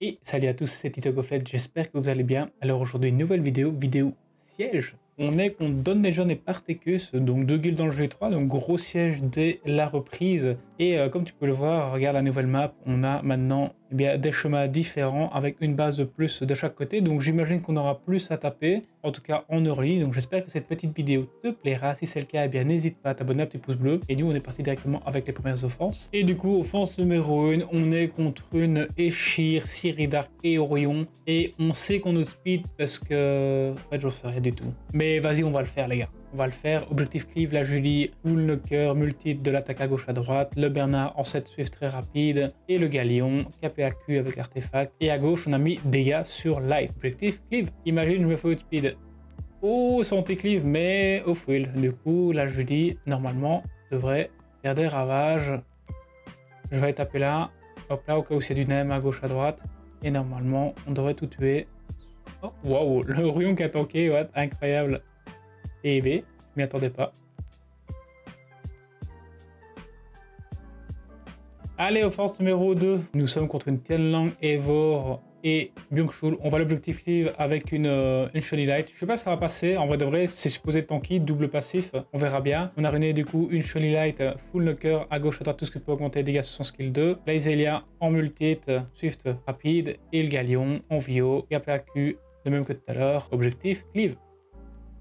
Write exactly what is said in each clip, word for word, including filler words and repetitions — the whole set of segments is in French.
Et salut à tous, c'est TitoGoflette, j'espère que vous allez bien. Alors aujourd'hui, une nouvelle vidéo, vidéo siège. On est contre DonLegendz et Partekus, donc deux guildes dans le G trois, donc gros siège dès la reprise. Et euh, comme tu peux le voir, regarde la nouvelle map, on a maintenant eh bien, des chemins différents avec une base de plus de chaque côté. Donc j'imagine qu'on aura plus à taper, en tout cas en early. Donc j'espère que cette petite vidéo te plaira. Si c'est le cas, eh bien n'hésite pas à t'abonner, à petit pouce bleu. Et nous, on est parti directement avec les premières offenses. Et du coup, offense numéro un, on est contre une Eshir, Ciri Dark et Orion. Et on sait qu'on nous speed parce que... En fait, j'en sais rien du tout. Mais et vas-y, on va le faire les gars, on va le faire. Objectif cleave, la Julie, full knocker, multi de l'attaque à gauche à droite, le Bernard en sept swift très rapide et le Galion, K P A Q avec l'artefact. Et à gauche, on a mis dégâts sur Light. Objectif cleave, imagine je me fais outspeed. Oh, santé cleave, mais au full. Du coup, la Julie, normalement, devrait faire des ravages. Je vais taper là, hop là, au cas où c'est du nem à gauche à droite. Et normalement, on devrait tout tuer. Oh, waouh, le Orion qui a tanké, what, incroyable. Et B, je m'y attendais pas. Allez, offense numéro deux. Nous sommes contre une Tianlang, Evor et Byung-Chul. On va l'objectif avec une, euh, une Shiny Light. Je sais pas si ça va passer. En vrai de vrai, c'est supposé tanky, double passif. On verra bien. On a runé du coup une Shiny Light, full knocker, à gauche, à droite, tout ce qui peut augmenter les dégâts sur son skill deux. La Amélia en multi, swift rapide. Et le Galion en vio, K P A Q, le même que tout à l'heure. Objectif, cleave.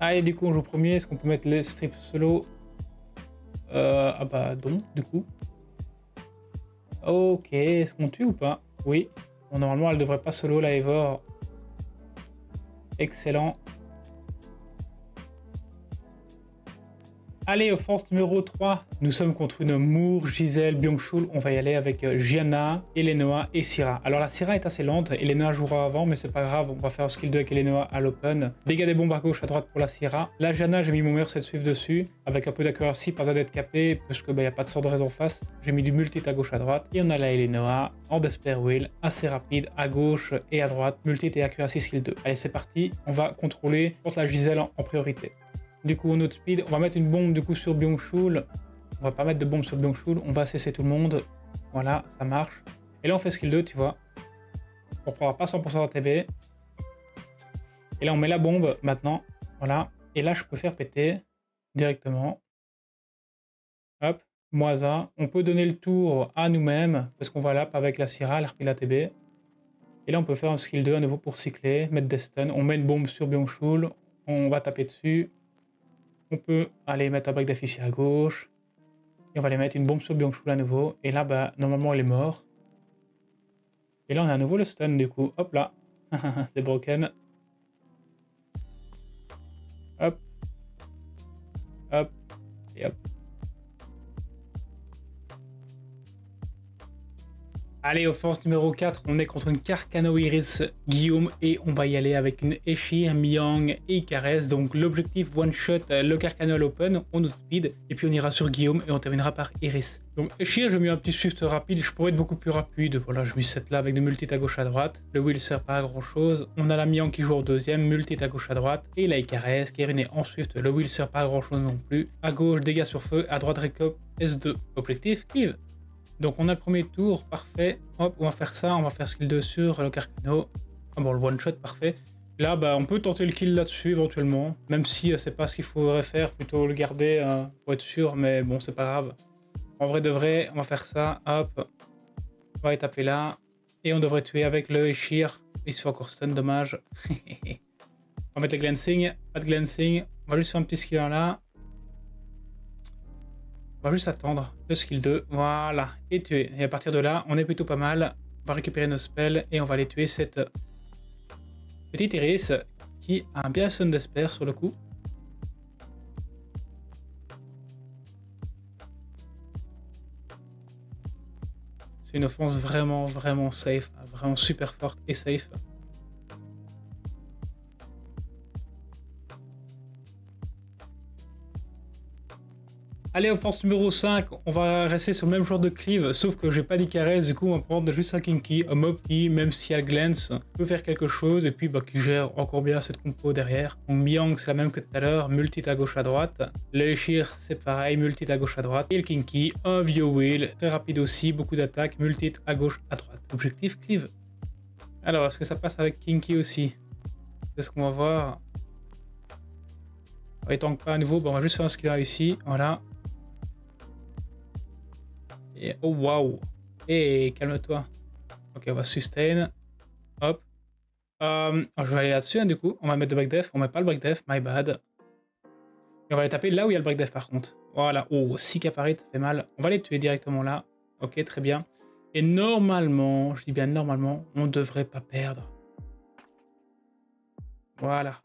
Allez, du coup, on joue premier. Est-ce qu'on peut mettre les strips solo euh, Ah bah, donc, du coup. Ok, est-ce qu'on tue ou pas? Oui. Bon, normalement, elle devrait pas solo la Evor. Excellent. Allez, offense numéro trois. Nous sommes contre une Mour, Giselle, Byung-Chul. On va y aller avec Jana, Elenoa et Sira. Alors la Sira est assez lente. Elenoa jouera avant, mais c'est pas grave. On va faire un skill deux avec Elenoa à l'open. Dégâts des bombes à gauche, à droite pour la Sira. La Jana, j'ai mis mon meilleur set swift dessus. Avec un peu d'accuracy, pas d'être capé, parce qu'il n'y a pas de sorceresse en face. J'ai mis du multi à gauche, à droite. Et on a la Elenoa en Despair Wheel. Assez rapide, à gauche et à droite. Multi et accuracy skill deux. Allez, c'est parti. On va contrôler contre la Giselle en priorité. Du coup, on outspeed, on va mettre une bombe du coup sur Byung-Chul. On va pas mettre de bombe sur Byung-Chul, on va cesser tout le monde. Voilà, ça marche. Et là, on fait skill deux, tu vois. On prendra pas cent pour cent d'A T B. Et là, on met la bombe maintenant. Voilà. Et là, je peux faire péter directement. Hop, moins un. On peut donner le tour à nous-mêmes parce qu'on va l'ap avec la Syrah, l'A R P de l'A T B. Et là, on peut faire un skill deux à nouveau pour cycler, mettre des stuns. On met une bombe sur Byung-Chul. On va taper dessus. On peut aller mettre un bac d'affiché à gauche. Et on va aller mettre une bombe sur Byung-Chul à nouveau. Et là, bah, normalement, elle est morte. Et là, on a à nouveau le stun, du coup. Hop là. C'est broken. Hop. Hop. Et hop. Allez, offense numéro quatre. On est contre une Carcano, Iris, Guillaume. Et on va y aller avec une Eshir, Mihyang et Ikares. Donc l'objectif one shot, le Carcano à l'open. On nous speed. Et puis on ira sur Guillaume et on terminera par Iris. Donc Eshir, j'ai mis un petit swift rapide. Je pourrais être beaucoup plus rapide. Voilà, je mets cette là avec des multi à gauche à droite. Le wheel sert pas à grand chose. On a la Mihyang qui joue en deuxième. Multi à gauche à droite. Et la Ikares qui est runée en swift. Le wheel sert pas à grand chose non plus. À gauche, dégâts sur feu. À droite, récop S deux. Objectif, give. Donc on a le premier tour, parfait. Hop, on va faire ça, on va faire skill deux sur le Carcano. Ah bon, le one shot, parfait. Là, bah, on peut tenter le kill là-dessus éventuellement, même si euh, c'est pas ce qu'il faudrait faire, plutôt le garder euh, pour être sûr, mais bon, c'est pas grave. En vrai de vrai, on va faire ça, hop. On va y taper là, et on devrait tuer avec le Eshir. Il se fait encore stun, dommage. On va mettre le glancing, pas de glancing. On va juste faire un petit skill là. On va juste attendre le skill deux, voilà, et tuer. Et à partir de là, on est plutôt pas mal. On va récupérer nos spells et on va aller tuer cette petite Iris qui a un bien stun d'espère sur le coup. C'est une offense vraiment, vraiment safe, vraiment super forte et safe. Allez, offense numéro cinq, on va rester sur le même genre de cleave, sauf que j'ai pas d'Ikares, du coup on va prendre juste un Kinki, un mob qui, même si elle glance, peut faire quelque chose, et puis bah, qui gère encore bien cette compo derrière. Donc Mihyang c'est la même que tout à l'heure, multi à gauche à droite, le Eshir c'est pareil, multi à gauche à droite, et le Kinki, un vieux wheel, très rapide aussi, beaucoup d'attaques, multi à gauche à droite. Objectif cleave. Alors, est-ce que ça passe avec Kinki aussi? C'est ce qu'on va voir. Il tank pas à nouveau. Bon, on va juste faire ce qu'il a ici. Voilà. Et oh waouh. Et calme-toi. Ok, on va sustain. Hop. Euh, je vais aller là-dessus. Hein, du coup, on va mettre le break def. On met pas le break def. My bad. Et on va les taper là où il y a le break def par contre. Voilà. Oh, six caparites, ça fait mal. On va les tuer directement là. Ok, très bien. Et normalement, je dis bien normalement, on ne devrait pas perdre. Voilà.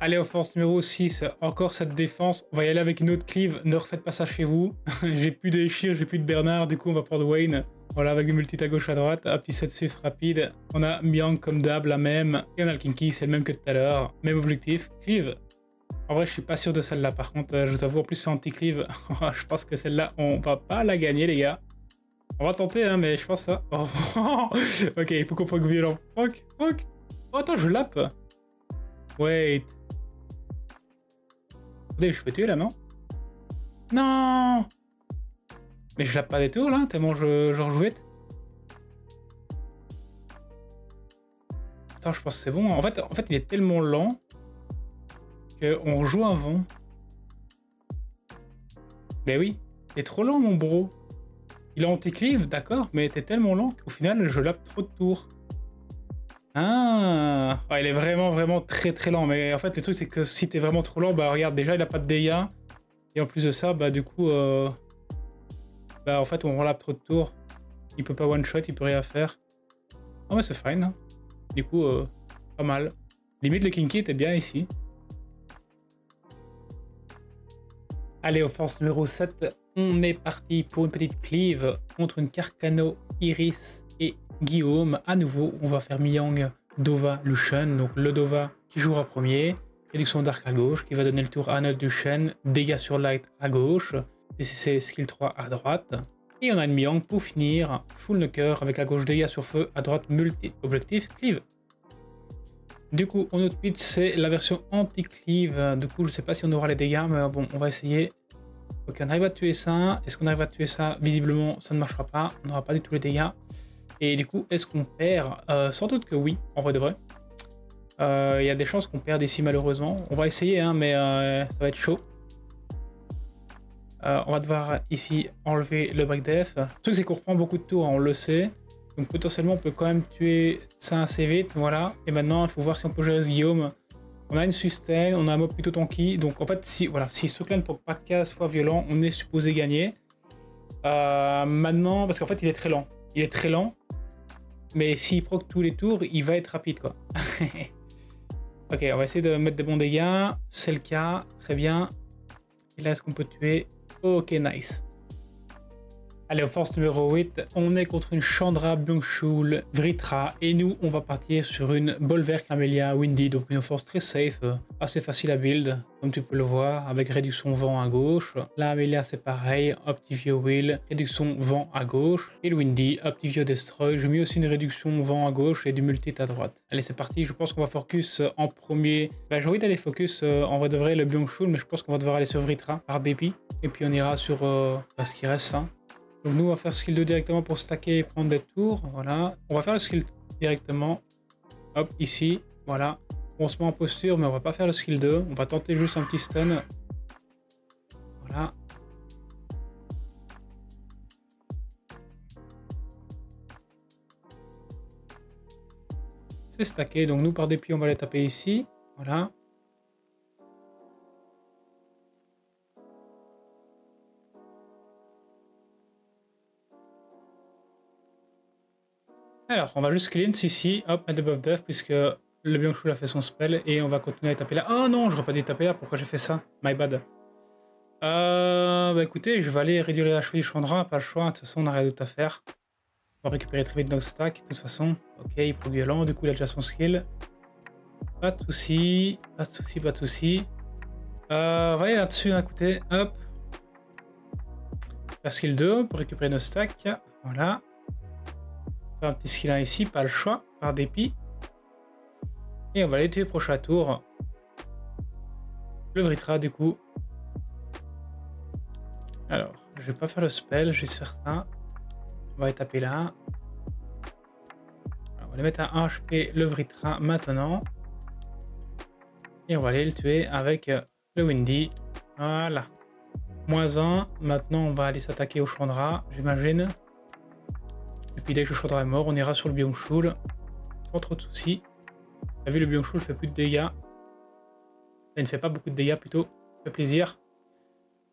Allez, offense numéro six, encore cette défense. On va y aller avec une autre cleave, ne refaites pas ça chez vous. J'ai plus d'Eshir, j'ai plus de Bernard, du coup on va prendre Wayne. Voilà, avec des multis à gauche à droite, un petit sept safe rapide. On a Mihyang comme d'hab, la même. Et on a le Kinki, c'est le même que tout à l'heure. Même objectif, cleave. En vrai, je suis pas sûr de celle-là, par contre, je vous avoue, en plus c'est anti-cleave. Je pense que celle-là, on va pas la gagner, les gars. On va tenter, hein, mais je pense ça. Oh. Ok, il faut qu'on proc violent. Proc, proc. Oh, attends, je lappe. Wait. Je peux tuer là, non? Non! Mais je lappe pas des tours là, tellement je, je rejouette. Attends, je pense que c'est bon. En fait, en fait, il est tellement lent qu'on rejoue avant. Ben oui, t'es trop lent, mon bro. Il est anti-cleave, d'accord, mais t'es tellement lent qu'au final, je lappe trop de tours. Ah, ouais, il est vraiment vraiment très très lent, mais en fait le truc c'est que si t'es vraiment trop lent, bah regarde, déjà il a pas de dégâts, et en plus de ça, bah du coup, euh... bah en fait on relappe trop de tours, il peut pas one shot, il peut rien faire. Non mais c'est fine, hein. Du coup, euh, pas mal. Limite le Kinki était bien ici. Allez, offense numéro sept, on est parti pour une petite cleave contre une Carcano, Iris et Guillaume. À nouveau, on va faire Mihyang, Dova, Lushen. Donc le Dova qui jouera premier. Réduction Dark à gauche qui va donner le tour à notre Lushen. Dégâts sur Light à gauche. D C C Skill trois à droite. Et on a une Mihyang pour finir. Full Knocker avec à gauche dégâts sur feu. À droite multi. Objectif cleave. Du coup, on outpit, c'est la version anti-cleave. Du coup, je sais pas si on aura les dégâts, mais bon, on va essayer. Ok, on arrive à tuer ça. Est-ce qu'on arrive à tuer ça? Visiblement, ça ne marchera pas. On n'aura pas du tout les dégâts. Et du coup, est-ce qu'on perd? euh, Sans doute que oui, en vrai de vrai. Il euh, y a des chances qu'on perde ici, malheureusement. On va essayer, hein, mais euh, ça va être chaud. Euh, on va devoir ici enlever le break def. Le truc, c'est qu'on reprend beaucoup de tours, hein, on le sait. Donc potentiellement, on peut quand même tuer ça assez vite, voilà. Et maintenant, il faut voir si on peut gérer ce Guillaume. On a une sustain, on a un mob plutôt tanky. Donc en fait, si, voilà, si ce truc-là ne porte pas casse soit violent, on est supposé gagner. Euh, maintenant, parce qu'en fait, il est très lent. Il est très lent. Mais s'il proc tous les tours, il va être rapide, quoi. Ok, on va essayer de mettre des bons dégâts. C'est le cas. Très bien. Et là, est-ce qu'on peut tuer? Ok, nice. Allez, offense numéro huit. On est contre une Chandra, Byung-Chul, Vritra. Et nous, on va partir sur une Bolwerk, Amélia, Windy. Donc une offense très safe. Assez facile à build, comme tu peux le voir. Avec réduction vent à gauche. Là, Amélia, c'est pareil. Un petit vieux wheel. Réduction vent à gauche. Et le Windy, un petit vieux destroy. J'ai mis aussi une réduction vent à gauche et du multi à droite. Allez, c'est parti. Je pense qu'on va focus en premier. Ben, j'ai envie d'aller focus euh, en vrai de vrai le Byung-Chul. Mais je pense qu'on va devoir aller sur Vritra par dépit. Et puis on ira sur euh, ben, ce qui reste, hein. Donc nous on va faire skill deux directement pour stacker et prendre des tours, voilà. On va faire le skill directement, hop, ici, voilà. On se met en posture mais on va pas faire le skill deux, on va tenter juste un petit stun. Voilà. C'est stacké, donc nous par dépit on va les taper ici, voilà. Alors, on va juste cleanse ici, hop, mettre le buff def, puisque le Byung-Chul a fait son spell, et on va continuer à taper là. Oh non, j'aurais pas dû taper là, pourquoi j'ai fait ça? My bad. Euh, bah écoutez, je vais aller réduire la cheville du Chandra, pas le choix, de toute façon on n'a rien d'autre à faire. On va récupérer très vite nos stacks, de toute façon. Ok, il est violent, du coup il a déjà son skill. Pas de soucis, pas de soucis, pas de soucis. Euh, on va aller là-dessus, hein, écoutez, hop. Faire skill deux pour récupérer nos stacks, voilà. Un petit skill un ici, pas le choix, par dépit. Et on va aller tuer prochain tour. Le Vritra du coup. Alors, je vais pas faire le spell, je vais juste faire ça. On va aller taper là. on va le mettre à un H P le Vritra maintenant. Et on va aller le tuer avec le Windy. Voilà. moins un. Maintenant, on va aller s'attaquer au Chandra, j'imagine. Et puis dès que le Chandra est mort, on ira sur le Byung-Chul. Sans trop de soucis. T'as vu, le Byung-Chul fait plus de dégâts. Il ne fait pas beaucoup de dégâts plutôt. Ça fait plaisir.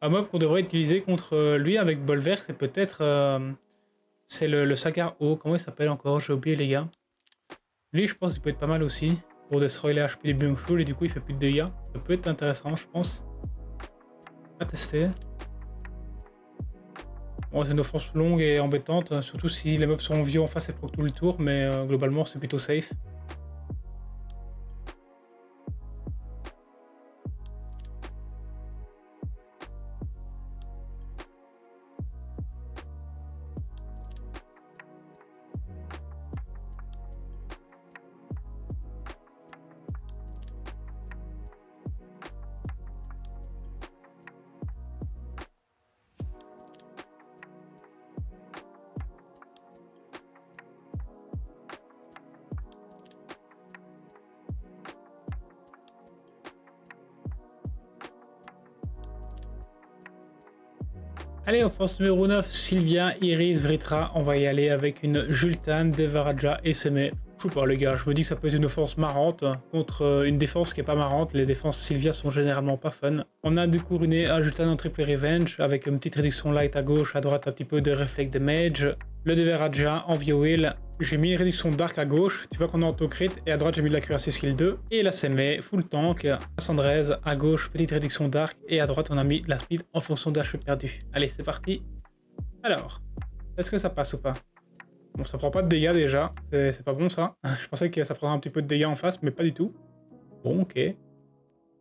Un mob qu'on devrait utiliser contre lui avec Bolver, c'est peut-être... Euh, c'est le, le Sagar-O. Comment il s'appelle encore? J'ai oublié les gars. Lui, je pense qu'il peut être pas mal aussi. Pour destroy les H P des Byung-Chul et du coup, il fait plus de dégâts. Ça peut être intéressant, je pense. À tester. Bon, c'est une offense longue et embêtante, surtout si les mobs sont vieux en face et proc tout le tour, mais euh, globalement, c'est plutôt safe. Allez, offense numéro neuf, Sylvia, Iris, Vritra. On va y aller avec une Jultane, Devaraja et Semé. Je sais pas les gars, je me dis que ça peut être une offense marrante contre une défense qui est pas marrante. Les défenses Sylvia sont généralement pas fun. On a du coup une Jultane en triple revenge avec une petite réduction light à gauche, à droite un petit peu de reflect damage. Le Devaraja en Vio Heal. J'ai mis une réduction dark à gauche, tu vois qu'on est en auto-crit, et à droite j'ai mis de la cuirassée skill deux. Et la Semé, full tank, cent treize, à gauche petite réduction dark, et à droite on a mis de la speed en fonction de H P perdu. Allez c'est parti. Alors, est-ce que ça passe ou pas? Bon ça prend pas de dégâts déjà, c'est pas bon ça. Je pensais que ça prendrait un petit peu de dégâts en face, mais pas du tout. Bon ok.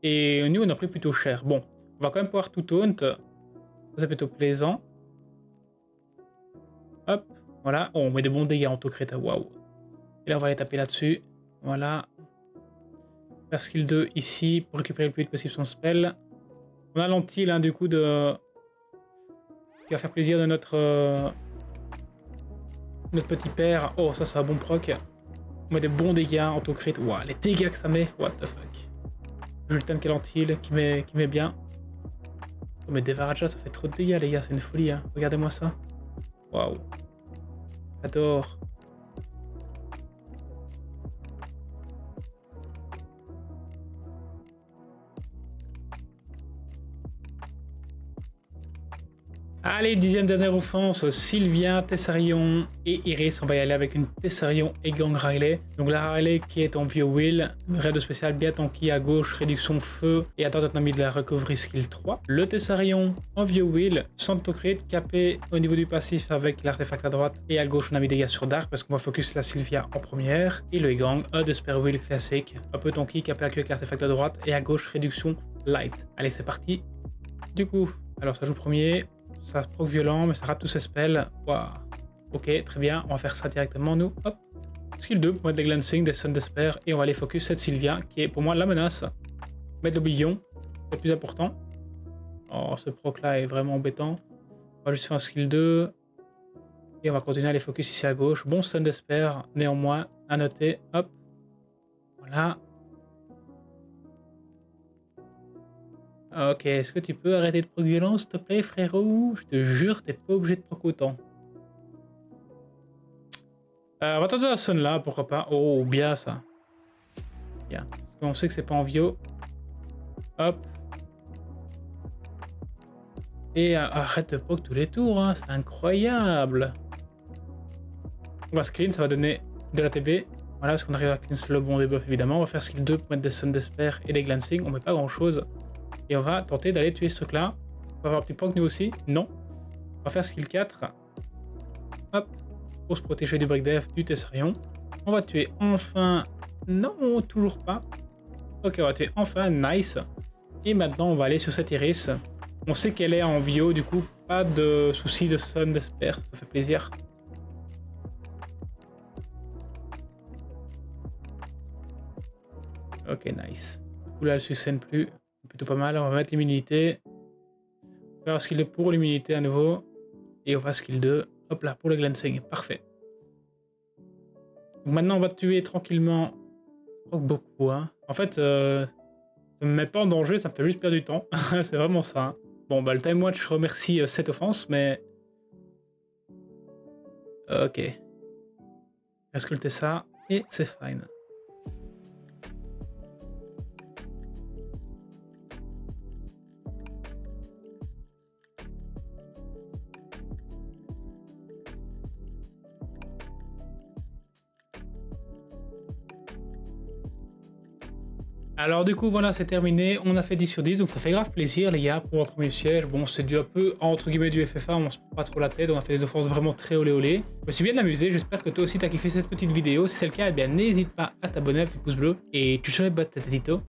Et nous on a pris plutôt cher. Bon, on va quand même pouvoir tout taunt, c'est plutôt plaisant. Hop. Voilà, oh, on met des bons dégâts en auto-crit, waouh. Et là on va aller taper là-dessus, voilà. Faire skill deux ici pour récupérer le plus vite possible son spell. On a l'anti là du coup de... qui va faire plaisir de notre... Euh... notre petit père. Oh ça c'est un bon proc. On met des bons dégâts en auto-crit, waouh, les dégâts que ça met, what the fuck. Jultane qui est l'anti, qui met... qui met bien. Oh mais Devaraja ça fait trop de dégâts les gars, c'est une folie hein, regardez-moi ça. Waouh. J'adore. Allez, dixième dernière offense, Sylvia, Tessarion et Iris. On va y aller avec une Tessarion et Gang Riley. Donc la Riley qui est en Vio Will, raid de spécial bien tanky à gauche, réduction feu et à droite on a mis de la recovery skill trois. Le Tessarion en Vio Will, sans autocrit, capé au niveau du passif avec l'artefact à droite et à gauche on a mis des dégâts sur Dark parce qu'on va focus la Sylvia en première. Et le Gang, E de Spare Will classique, un peu tanky, capé avec l'artefact à droite et à gauche réduction light. Allez c'est parti. Du coup, alors ça joue premier. Ça proc violent, mais ça rate tous ses spells. Waouh. Ok, très bien. On va faire ça directement, nous. Hop. Skill deux pour mettre des glancing, des sun despair. Et on va aller focus cette Sylvia, qui est pour moi la menace. Mettre le billon, c'est le plus important. Oh, ce proc là est vraiment embêtant. On va juste faire un skill deux. Et on va continuer à les focus ici à gauche. Bon sun despair, néanmoins. À noter. Hop. Voilà. Ok, est-ce que tu peux arrêter de proc violence, s'il te plaît, frérot? Je te jure, t'es pas obligé de proc autant. Euh, on va tenter la sonne là, pourquoi pas. Oh, bien ça. Bien. Parce qu'on sait que c'est pas en vio. Hop. Et euh, arrête de proc tous les tours, hein, c'est incroyable. On va screen, ça va donner de la T B. Voilà, parce qu'on arrive à cleanse le bon debuff évidemment. On va faire skill deux pour mettre des sun despair et des glancing. On met pas grand chose. Et on va tenter d'aller tuer ce truc là. On va avoir un petit proc nous aussi. Non. On va faire skill quatre. Hop. Pour se protéger du break def du Tessarion. On va tuer enfin. Non, toujours pas. Ok, on va tuer enfin. Nice. Et maintenant, on va aller sur cette Iris. On sait qu'elle est en Vio, du coup, pas de soucis de Sun Despair. Ça fait plaisir. Ok, nice. Du coup, là, elle ne se scène plus. Plutôt pas mal, on va mettre l'immunité, on va faire skill deux pour l'immunité à nouveau, et on va skill deux, hop là, pour le glancing, parfait. Donc maintenant on va tuer tranquillement. Oh, beaucoup, hein. En fait, euh, ça me met pas en danger, ça me fait juste perdre du temps. C'est vraiment ça. Hein. Bon, bah le Time Watch remercie euh, cette offense, mais... Ok. Resculter ça, et c'est fine. Alors du coup voilà, c'est terminé, on a fait dix sur dix, donc ça fait grave plaisir les gars pour un premier siège. Bon, c'est dû un peu entre guillemets du F F A, on se prend pas trop la tête, on a fait des offenses vraiment très olé olé. Je me suis bien amusé, j'espère que toi aussi t'as kiffé cette petite vidéo. Si c'est le cas, eh bien n'hésite pas à t'abonner, à petit pouce bleu, et tu serais bête, tito.